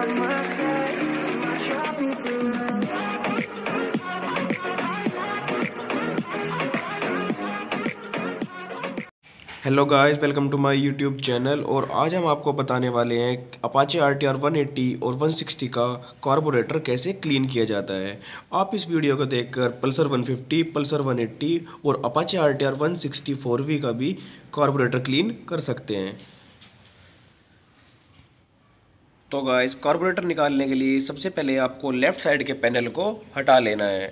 Hello guys, welcome to my YouTube channel. और आज हम आपको बताने वाले हैं अपाचे RTR 180 और 160 का कार्बोरेटर कैसे क्लीन किया जाता है। आप इस वीडियो को देखकर पल्सर 150, पल्सर 180 और अपाचे RTR 164V का भी कार्बोरेटर क्लीन कर सकते हैं। तो गाइस, कार्बोरेटर निकालने के लिए सबसे पहले आपको लेफ़्ट साइड के पैनल को हटा लेना है।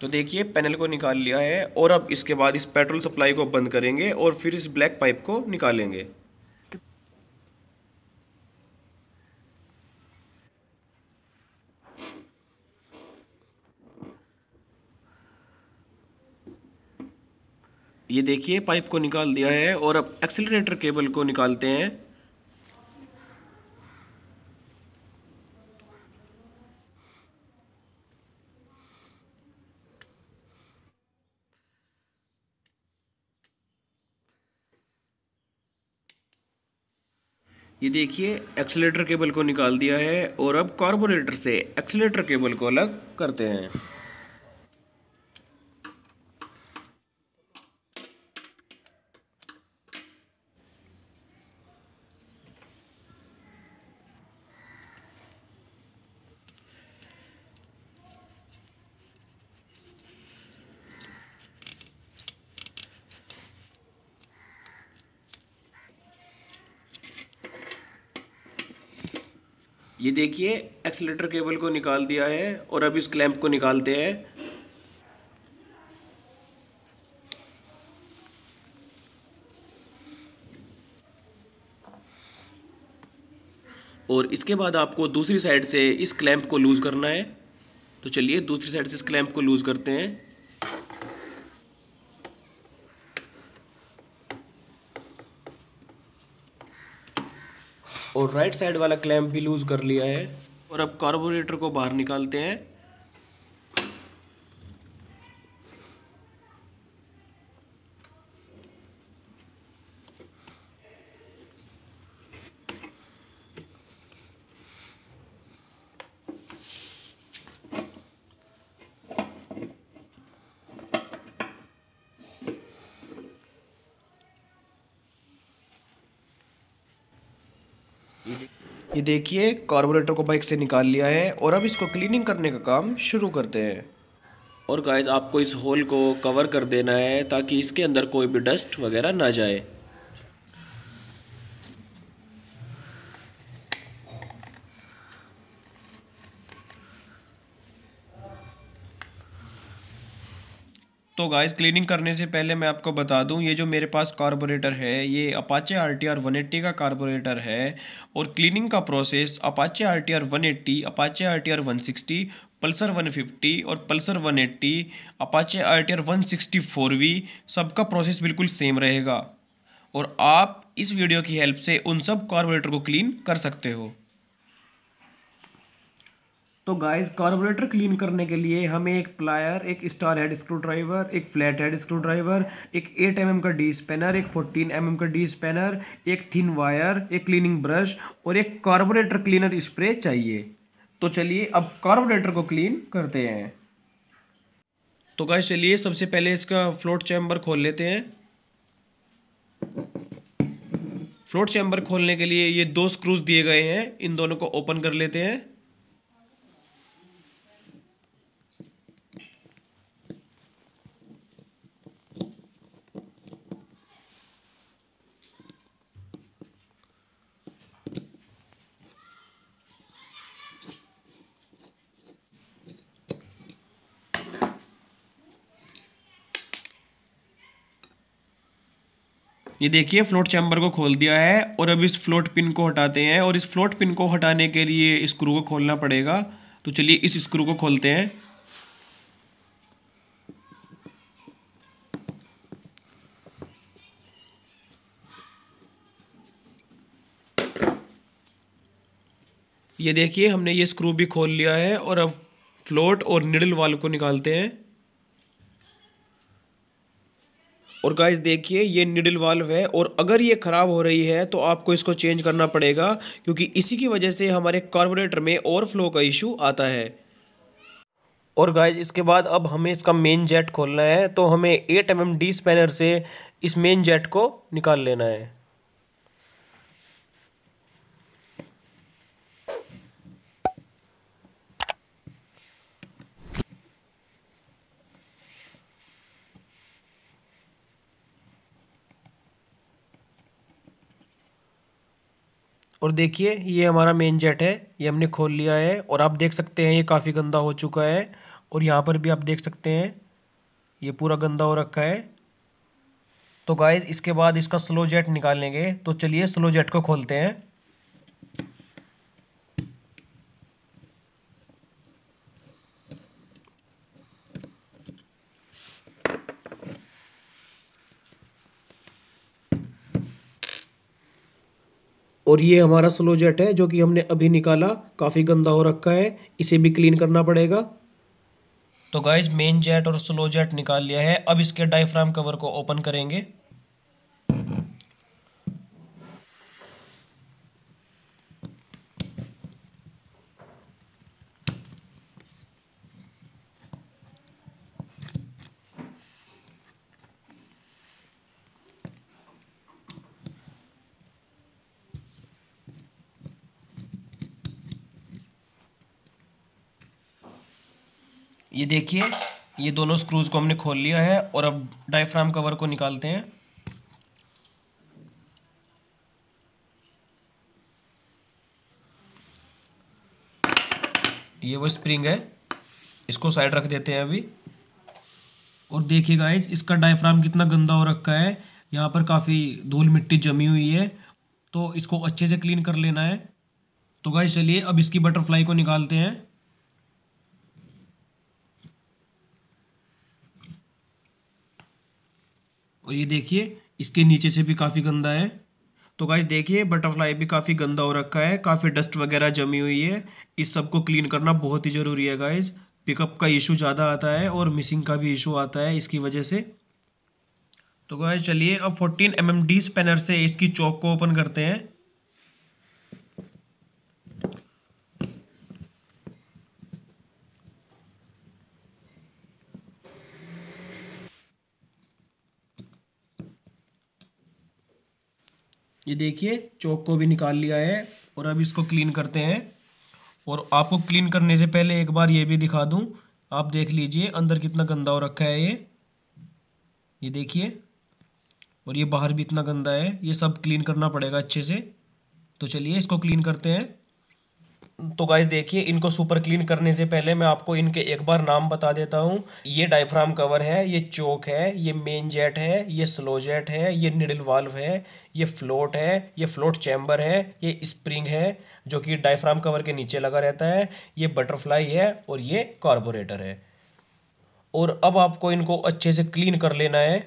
तो देखिए, पैनल को निकाल लिया है और अब इसके बाद इस पेट्रोल सप्लाई को बंद करेंगे और फिर इस ब्लैक पाइप को निकालेंगे। ये देखिए, पाइप को निकाल दिया है और अब एक्सीलरेटर केबल को निकालते हैं। ये देखिए, एक्सीलरेटर केबल को निकाल दिया है और अब कार्बोरेटर से एक्सीलरेटर केबल को अलग करते हैं। ये देखिए, एक्सीलरेटर केबल को निकाल दिया है और अब इस क्लैंप को निकालते हैं। और इसके बाद आपको दूसरी साइड से इस क्लैंप को लूज करना है। तो चलिए, दूसरी साइड से इस क्लैंप को लूज करते हैं। और राइट साइड वाला क्लैंप भी लूज कर लिया है और अब कार्बोरेटर को बाहर निकालते हैं। ये देखिए, कार्बोरेटर को बाइक से निकाल लिया है और अब इसको क्लीनिंग करने का काम शुरू करते हैं। और गाइस, आपको इस होल को कवर कर देना है ताकि इसके अंदर कोई भी डस्ट वगैरह ना जाए। तो गाइस, क्लीनिंग करने से पहले मैं आपको बता दूं, ये जो मेरे पास कार्बोरेटर है ये अपाचे RTR 180 का कार्बोरेटर है। और क्लीनिंग का process Apache RTR 180, Apache RTR 160, Pulsar 150 और पल्सर 180, अपाचे RTR 164V सबका प्रोसेस बिल्कुल सेम रहेगा। और आप इस वीडियो की हेल्प से उन सब कार्बोरेटर को क्लीन कर सकते हो। तो गाइस, कार्बोरेटर क्लीन करने के लिए हमें एक प्लायर, एक स्टार हेड स्क्रू ड्राइवर, एक फ्लैट हेड स्क्रू ड्राइवर, एक 8 mm का डी स्पैनर, एक 14 mm का डी स्पैनर, एक थिन वायर, एक क्लीनिंग ब्रश और एक कार्बोरेटर क्लीनर स्प्रे चाहिए। तो चलिए, अब कार्बोरेटर को क्लीन करते हैं। तो गाइस, चलिए सबसे पहले इसका फ्लोट चैम्बर खोल लेते हैं। फ्लोट चैम्बर खोलने के लिए ये 2 स्क्रूज दिए गए हैं, इन दोनों को ओपन कर लेते हैं। ये देखिए, फ्लोट चैम्बर को खोल दिया है और अब इस फ्लोट पिन को हटाते हैं। और इस फ्लोट पिन को हटाने के लिए स्क्रू को खोलना पड़ेगा। तो चलिए, इस स्क्रू को खोलते हैं। ये देखिए हमने ये स्क्रू भी खोल लिया है और अब फ्लोट और निडल वाल्व को निकालते हैं। और गाइस देखिए ये निडल वाल्व है और अगर ये ख़राब हो रही है तो आपको इसको चेंज करना पड़ेगा क्योंकि इसी की वजह से हमारे कार्बोरेटर में ओवरफ्लो का इशू आता है। और गाइस इसके बाद अब हमें इसका मेन जेट खोलना है तो हमें 8 mm डी स्पैनर से इस मेन जेट को निकाल लेना है। और देखिए ये हमारा मेन जेट है, ये हमने खोल लिया है और आप देख सकते हैं ये काफ़ी गंदा हो चुका है और यहाँ पर भी आप देख सकते हैं ये पूरा गंदा हो रखा है। तो गाइस इसके बाद इसका स्लो जेट निकालेंगे तो चलिए स्लो जेट को खोलते हैं। और ये हमारा स्लो जेट है जो कि हमने अभी निकाला, काफ़ी गंदा हो रखा है, इसे भी क्लीन करना पड़ेगा। तो गाइस मेन जेट और स्लो जेट निकाल लिया है, अब इसके डायफ्राम कवर को ओपन करेंगे। ये देखिए ये दोनों स्क्रूज को हमने खोल लिया है और अब डायफ्राम कवर को निकालते हैं। ये वो स्प्रिंग है, इसको साइड रख देते हैं अभी। और देखिए गाइस इसका डायफ्राम कितना गंदा हो रखा है, यहाँ पर काफ़ी धूल मिट्टी जमी हुई है तो इसको अच्छे से क्लीन कर लेना है। तो गाइस चलिए अब इसकी बटरफ्लाई को निकालते हैं। और ये देखिए इसके नीचे से भी काफ़ी गंदा है। तो गाइस देखिए बटरफ्लाई भी काफ़ी गंदा हो रखा है, काफ़ी डस्ट वगैरह जमी हुई है, इस सब को क्लीन करना बहुत ही ज़रूरी है। गाइस पिकअप का इशू ज़्यादा आता है और मिसिंग का भी इशू आता है इसकी वजह से। तो गाइस चलिए अब 14 mm डी स्पैनर से इसकी चौक को ओपन करते हैं। ये देखिए चौक को भी निकाल लिया है और अब इसको क्लीन करते हैं। और आपको क्लीन करने से पहले एक बार ये भी दिखा दूं, आप देख लीजिए अंदर कितना गंदा हो रखा है ये देखिए, और ये बाहर भी इतना गंदा है, ये सब क्लीन करना पड़ेगा अच्छे से। तो चलिए इसको क्लीन करते हैं। तो गाइस देखिए इनको सुपर क्लीन करने से पहले मैं आपको इनके एक बार नाम बता देता हूँ। ये डायफ्राम कवर है, ये चोक है, ये मेन जेट है, ये स्लो जेट है, ये निडल वाल्व है, ये फ्लोट है, ये फ्लोट चैम्बर है, ये स्प्रिंग है जो कि डायफ्राम कवर के नीचे लगा रहता है, ये बटरफ्लाई है और ये कार्बोरेटर है। और अब आपको इनको अच्छे से क्लीन कर लेना है।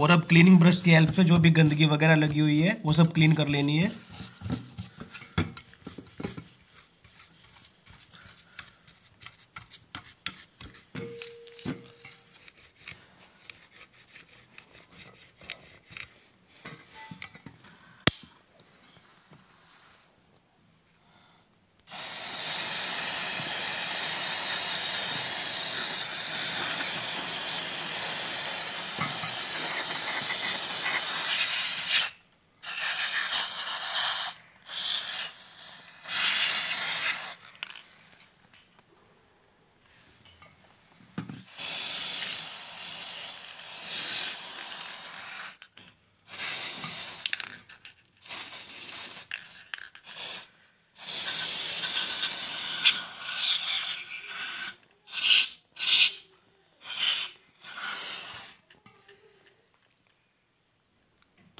और अब क्लीनिंग ब्रश की हेल्प से जो भी गंदगी वगैरह लगी हुई है वो सब क्लीन कर लेनी है।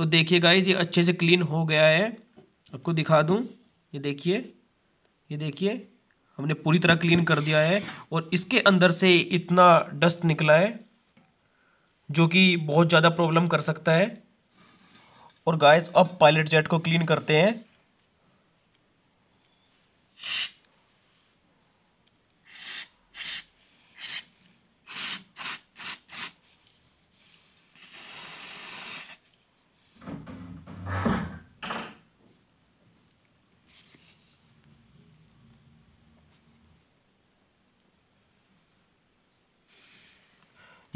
तो देखिए गाइस ये अच्छे से क्लीन हो गया है, आपको दिखा दूं, ये देखिए हमने पूरी तरह क्लीन कर दिया है और इसके अंदर से इतना डस्ट निकला है जो कि बहुत ज़्यादा प्रॉब्लम कर सकता है। और गाइस अब पायलट जेट को क्लीन करते हैं।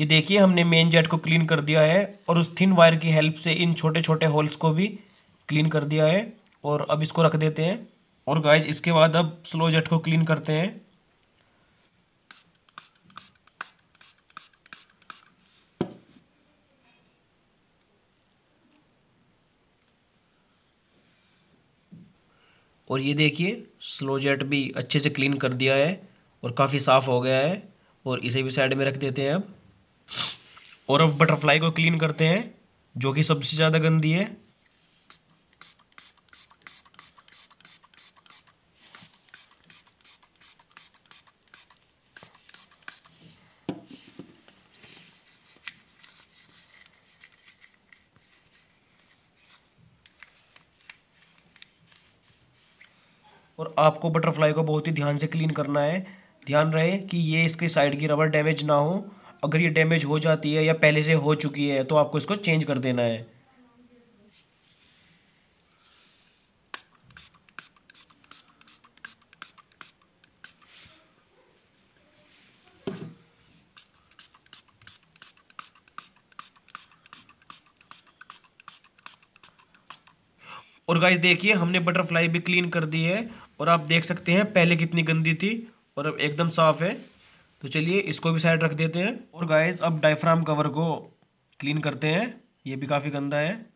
ये देखिए हमने मेन जेट को क्लीन कर दिया है और उस थिन वायर की हेल्प से इन छोटे छोटे होल्स को भी क्लीन कर दिया है और अब इसको रख देते हैं। और गाइज इसके बाद अब स्लो जेट को क्लीन करते हैं। और ये देखिए स्लो जेट भी अच्छे से क्लीन कर दिया है और काफ़ी साफ़ हो गया है और इसे भी साइड में रख देते हैं अब। और अब बटरफ्लाई को क्लीन करते हैं जो कि सबसे ज़्यादा गंदी है। और आपको बटरफ्लाई को बहुत ही ध्यान से क्लीन करना है। ध्यान रहे कि ये इसके साइड की रबर डैमेज ना हो। अगर ये डैमेज हो जाती है या पहले से हो चुकी है तो आपको इसको चेंज कर देना है। और गाइस देखिए हमने बटरफ्लाई भी क्लीन कर दी है और आप देख सकते हैं पहले कितनी गंदी थी और अब एकदम साफ है। तो चलिए इसको भी साइड रख देते हैं। और गाइस अब डायफ्राम कवर को क्लीन करते हैं, ये भी काफ़ी गंदा है।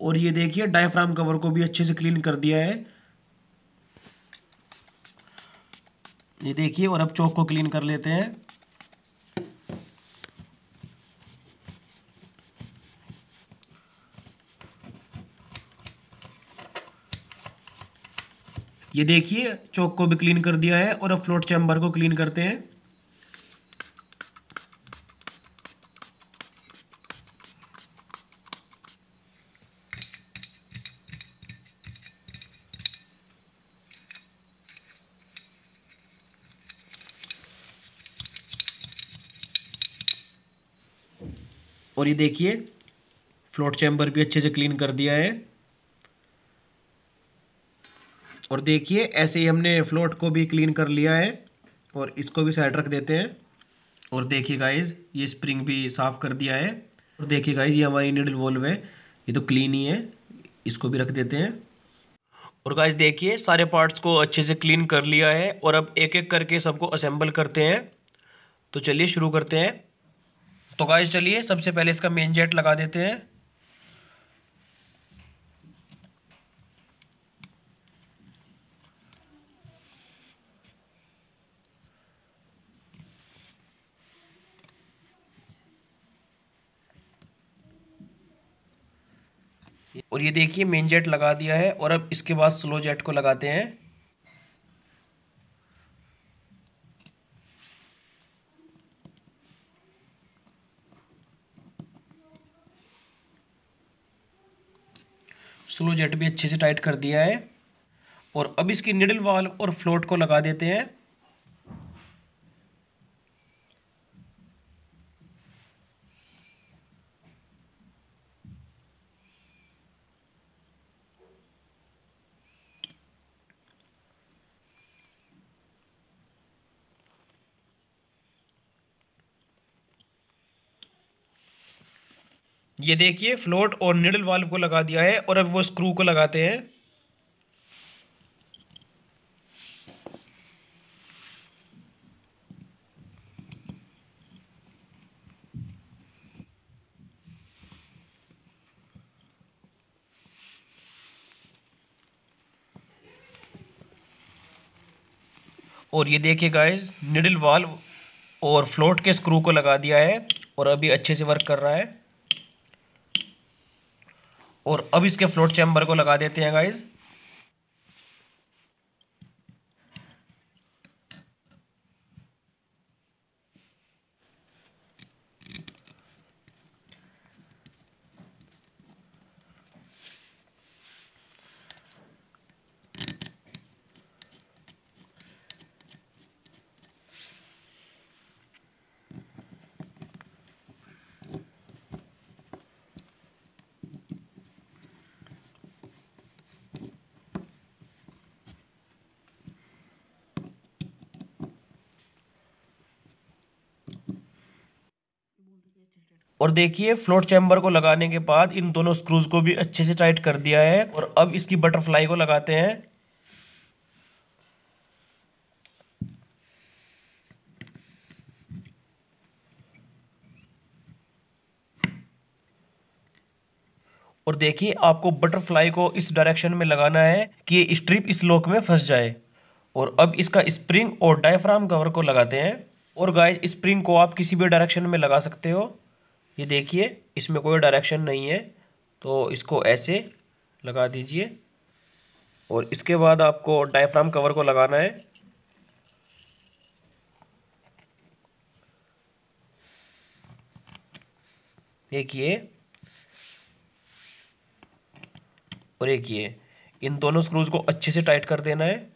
और ये देखिए डायफ्राम कवर को भी अच्छे से क्लीन कर दिया है, ये देखिए। और अब चौक को क्लीन कर लेते हैं। ये देखिए चौक को भी क्लीन कर दिया है और अब फ्लोट चैम्बर को क्लीन करते हैं। और ये देखिए फ्लोट चैम्बर भी अच्छे से क्लीन कर दिया है। और देखिए ऐसे ही हमने फ्लोट को भी क्लीन कर लिया है और इसको भी साइड रख देते हैं। और देखिए गाइज ये स्प्रिंग भी साफ़ कर दिया है। और देखिए गाइज ये हमारी निडल वॉल्व है, ये तो क्लीन ही है, इसको भी रख देते हैं। और गाइज देखिए सारे पार्ट्स को अच्छे से क्लीन कर लिया है और अब एक एक करके सबको असेंबल करते हैं। तो चलिए शुरू करते हैं। तो गाइज चलिए सबसे पहले इसका मेन जेट लगा देते हैं। और ये देखिए मेन जेट लगा दिया है और अब इसके बाद स्लो जेट को लगाते हैं। स्लो जेट भी अच्छे से टाइट कर दिया है और अब इसकी निडल वाल्व और फ्लोट को लगा देते हैं। ये देखिए फ्लोट और निडल वाल्व को लगा दिया है और अब वो स्क्रू को लगाते हैं। और ये देखिए गाइस निडल वाल्व और फ्लोट के स्क्रू को लगा दिया है और अभी अच्छे से वर्क कर रहा है। और अब इसके फ्लोट चैम्बर को लगा देते हैं गाइस। और देखिए फ्लोट चैम्बर को लगाने के बाद इन दोनों स्क्रूज को भी अच्छे से टाइट कर दिया है और अब इसकी बटरफ्लाई को लगाते हैं। और देखिए आपको बटरफ्लाई को इस डायरेक्शन में लगाना है कि स्ट्रिप इस लॉक में फंस जाए। और अब इसका स्प्रिंग और डायफ्राम कवर को लगाते हैं। और गाइस स्प्रिंग को आप किसी भी डायरेक्शन में लगा सकते हो, ये देखिए इसमें कोई डायरेक्शन नहीं है तो इसको ऐसे लगा दीजिए। और इसके बाद आपको डायफ्राम कवर को लगाना है। देखिए और देखिए इन दोनों स्क्रूज को अच्छे से टाइट कर देना है।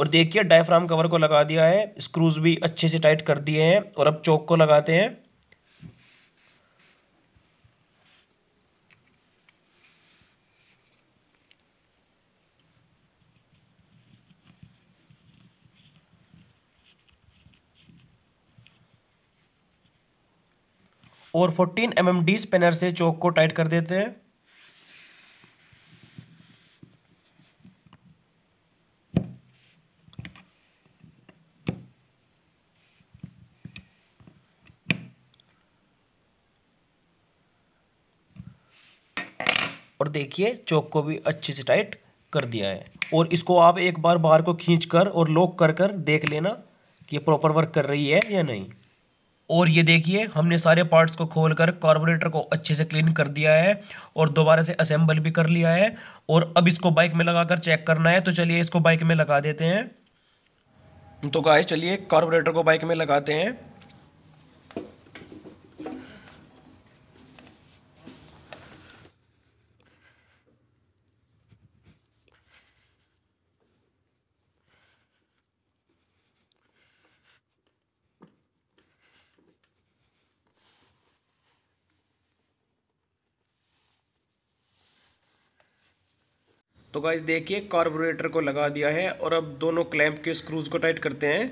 और देखिए डायफ्राम कवर को लगा दिया है, स्क्रूज भी अच्छे से टाइट कर दिए हैं। और अब चोक को लगाते हैं। और 14 mm डी स्पैनर से चोक को टाइट कर देते हैं। और देखिए चोक को भी अच्छे से टाइट कर दिया है। और इसको आप एक बार बाहर को खींचकर और लॉक कर कर देख लेना कि ये प्रॉपर वर्क कर रही है या नहीं। और ये देखिए हमने सारे पार्ट्स को खोलकर कार्बोरेटर को अच्छे से क्लीन कर दिया है और दोबारा से असेंबल भी कर लिया है। और अब इसको बाइक में लगाकर चेक करना है, तो चलिए इसको बाइक में लगा देते हैं। तो गाइस चलिए कार्बोरेटर को बाइक में लगाते हैं। तो गाइस देखिए कार्बोरेटर को लगा दिया है और अब दोनों क्लैंप के स्क्रूज को टाइट करते हैं।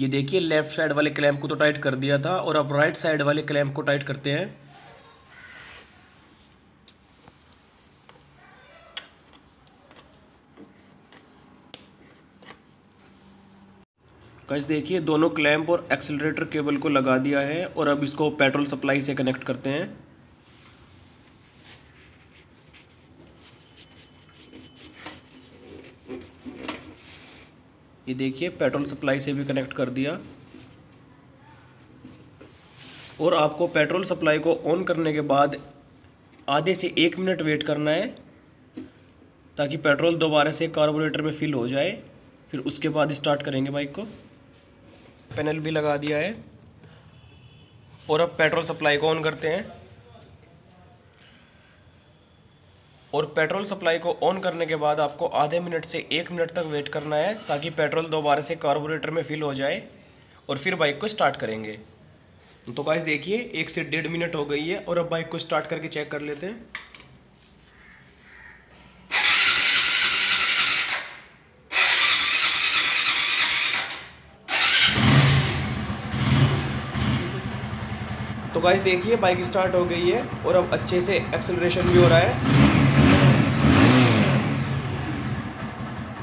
ये देखिए लेफ्ट साइड वाले क्लैंप को तो टाइट कर दिया था और अब राइट साइड वाले क्लैंप को टाइट करते हैं। गाइस देखिए दोनों क्लैंप और एक्सेलरेटर केबल को लगा दिया है और अब इसको पेट्रोल सप्लाई से कनेक्ट करते हैं। ये देखिए पेट्रोल सप्लाई से भी कनेक्ट कर दिया। और आपको पेट्रोल सप्लाई को ऑन करने के बाद आधे से 1 मिनट वेट करना है ताकि पेट्रोल दोबारा से कार्बोरेटर में फिल हो जाए, फिर उसके बाद स्टार्ट करेंगे बाइक को। पैनल भी लगा दिया है और अब पेट्रोल सप्लाई को ऑन करते हैं। और पेट्रोल सप्लाई को ऑन करने के बाद आपको आधे मिनट से 1 मिनट तक वेट करना है ताकि पेट्रोल दोबारा से कार्बोरेटर में फिल हो जाए और फिर बाइक को स्टार्ट करेंगे। तो गाइस देखिए 1 से 1.5 मिनट हो गई है और अब बाइक को स्टार्ट करके चेक कर लेते हैं। गाइस देखिए बाइक स्टार्ट हो गई है और अब अच्छे से एक्सेलरेशन भी हो रहा है।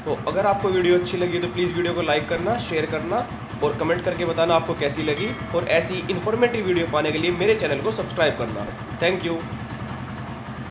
तो अगर आपको वीडियो अच्छी लगी तो प्लीज़ वीडियो को लाइक करना, शेयर करना और कमेंट करके बताना आपको कैसी लगी। और ऐसी इन्फॉर्मेटिव वीडियो पाने के लिए मेरे चैनल को सब्सक्राइब करना। Thank you.